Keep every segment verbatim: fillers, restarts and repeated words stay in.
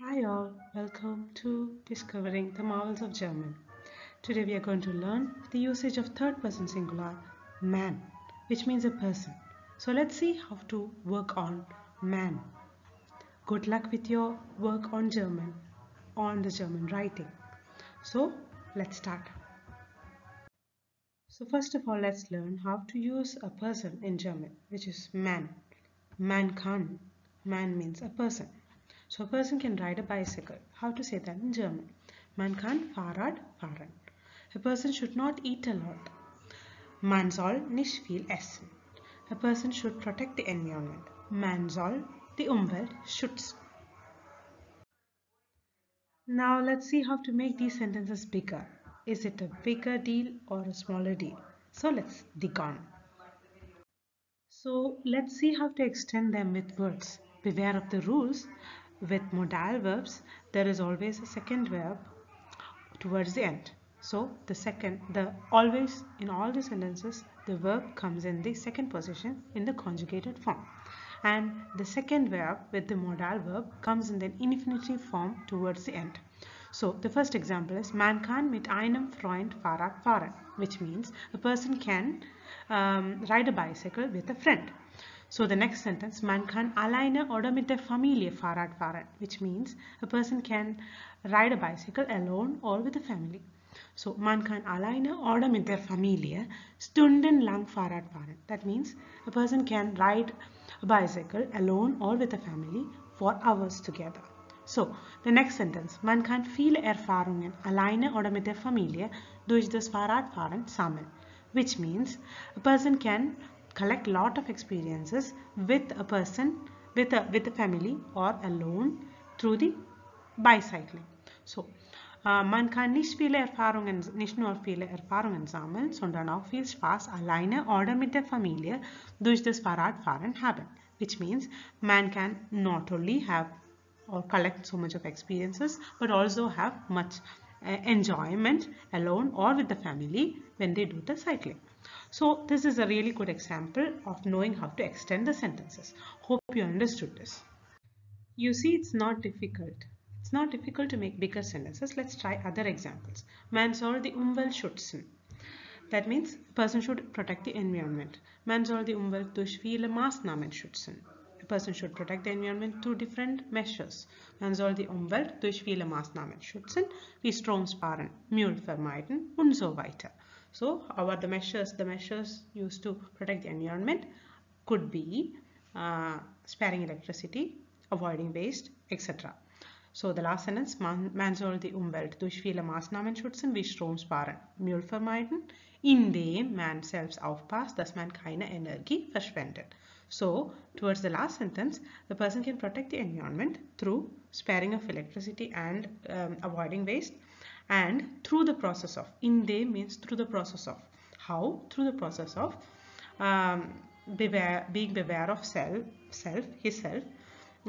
Hi all, welcome to Discovering the Marvels of German. Today we are going to learn the usage of third person singular man, which means a person. So let's see how to work on man. Good luck with your work on German, on the German writing. So let's start. So first of all, let's learn how to use a person in German, which is man. Man kann. Man means a person. So a person can ride a bicycle. How to say that in German? Man kann Fahrrad fahren. A person should not eat a lot. Man soll nicht viel essen. A person should protect the environment. Man soll die Umwelt schützen. Now let's see how to make these sentences bigger. Is it a bigger deal or a smaller deal? So let's dig on. So let's see how to extend them with words. Beware of the rules. With modal verbs, there is always a second verb towards the end. So the second, the always in all the sentences, the verb comes in the second position in the conjugated form, and the second verb with the modal verb comes in the infinitive form towards the end. So the first example is Man kann mit einem Freund Fahrrad fahren, which means a person can um, ride a bicycle with a friend. So the next sentence, man kann alleine oder mit der Familie Fahrrad fahren, which means a person can ride a bicycle alone or with a family. So man kann alleine oder mit der Familie stundenlang Fahrrad fahren. That means a person can ride a bicycle alone or with a family for hours together. So the next sentence, man kann viele Erfahrungen alleine oder mit der Familie durch das Fahrradfahren sammeln, which means a person can collect lot of experiences with a person, with a with a family or alone through the bicycling. So uh, man kann nicht viele Erfahrungen, nicht nur viele Erfahrungen sammeln, sondern auch viel Spaß alleine oder mit der Familie durch das Fahrradfahren haben, which means man can not only have or collect so much of experiences but also have much uh, enjoyment alone or with the family when they do the cycling. So this is a really good example of knowing how to extend the sentences. Hope you understood this. You see, it's not difficult. It's not difficult to make bigger sentences. Let's try other examples. Man soll die Umwelt schützen. That means a person should protect the environment. Man soll die Umwelt durch viele Maßnahmen schützen. A person should protect the environment through different measures. Man soll die Umwelt durch viele Maßnahmen schützen, wie Strom sparen, Müll vermeiden und so weiter. So, our the measures, the measures used to protect the environment could be uh, sparing electricity, avoiding waste, et cetera. So, the last sentence, man, man soll die Umwelt durch viele Maßnahmen schützen, wie Strom sparen, Müll vermeiden, indem man selbst aufpasst, dass man keine Energie verschwendet. So, towards the last sentence, the person can protect the environment through sparing of electricity and um, avoiding waste. And through the process of, in they means through the process of, how? Through the process of um, beware, being beware of self, self, his self,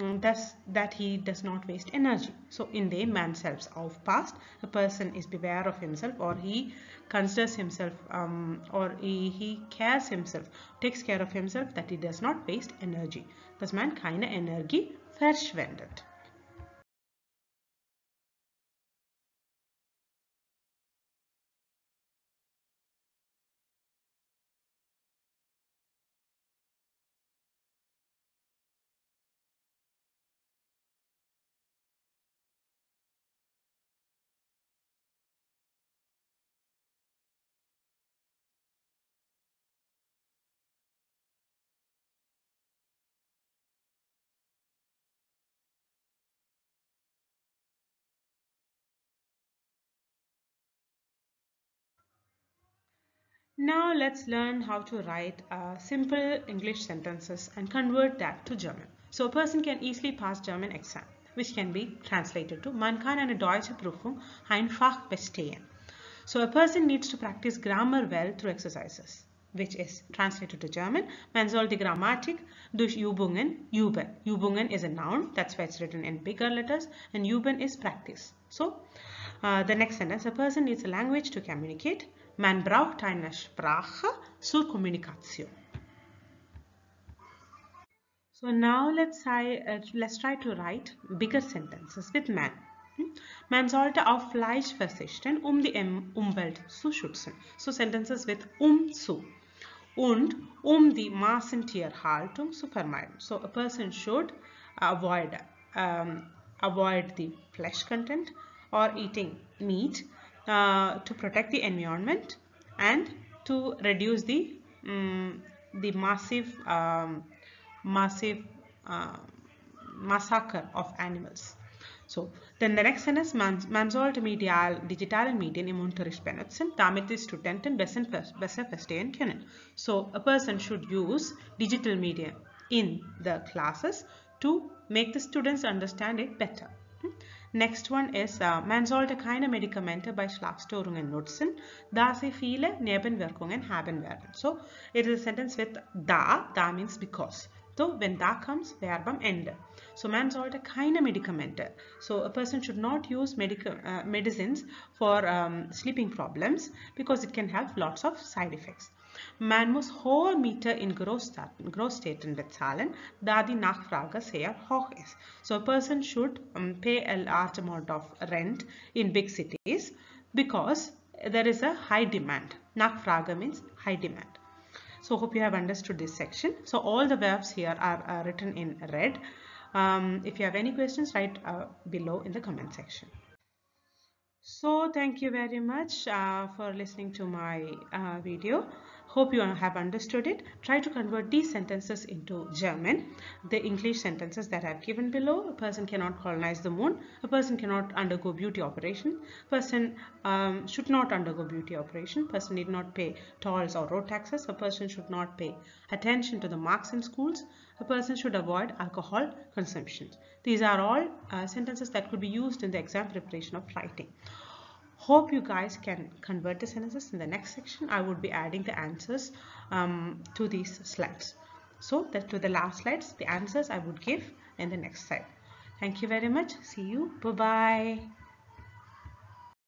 um, thus that he does not waste energy. So in they man selfs aufpasst, a person is beware of himself or he considers himself um, or he, he cares himself, takes care of himself that he does not waste energy. Thus man keine Energie verschwendet. Now let's learn how to write uh, simple English sentences and convert that to German. So a person can easily pass German exam, which can be translated to Man kann eine deutsche Prüfung einfach bestehen. So a person needs to practice grammar well through exercises, which is translated to German. Man soll die Grammatik durch Übungen üben. Übungen is a noun, that's why it's written in bigger letters, and üben is practice. So uh, the next sentence, a person needs a language to communicate. Man braucht eine Sprache zur Kommunikation. So now let's try, uh, let's try to write bigger sentences with man. Man sollte auf Fleisch verzichten, um die Umwelt zu schützen. So sentences with um zu und um die Massentierhaltung zu vermeiden. So a person should avoid um, avoid the flesh content or eating meat uh, to protect the environment and to reduce the um, the massive um, massive uh, massacre of animals. So, then the next sentence, man, man sollte medial, digitale Medien im Unterricht benutzen, damit die Studenten besser, besser verstehen können. So, a person should use digital media in the classes to make the students understand it better. Next one is, uh, man sollte keine Medikamente bei Schlafstörungen nutzen, da sie viele Nebenwirkungen haben werden. So, it is a sentence with da, da means because. So, when da comes, verb am Ende. So, man sollte keine Medikamente. So, a person should not use medica, uh, medicines for um, sleeping problems because it can have lots of side effects. Man muss hohe Mieter in Großstädten, Großstädten bezahlen, da die Nachfrage sehr hoch ist. So, a person should um, pay a large amount of rent in big cities because there is a high demand. Nachfrage means high demand. So, hope you have understood this section. So, all the verbs here are uh, written in red. Um, if you have any questions, write uh, below in the comment section. So, thank you very much uh, for listening to my uh, video. Hope you have understood it. Try to convert these sentences into German. The English sentences that I have given below. A person cannot colonize the moon. A person cannot undergo beauty operation. A person um, should not undergo beauty operation. A person need not pay tolls or road taxes. A person should not pay attention to the marks in schools. A person should avoid alcohol consumption. These are all uh, sentences that could be used in the exam preparation of writing. Hope you guys can convert the sentences. In the next section, I would be adding the answers um, to these slides. So, that to the last slides, the answers I would give in the next slide. Thank you very much. See you. Bye-bye.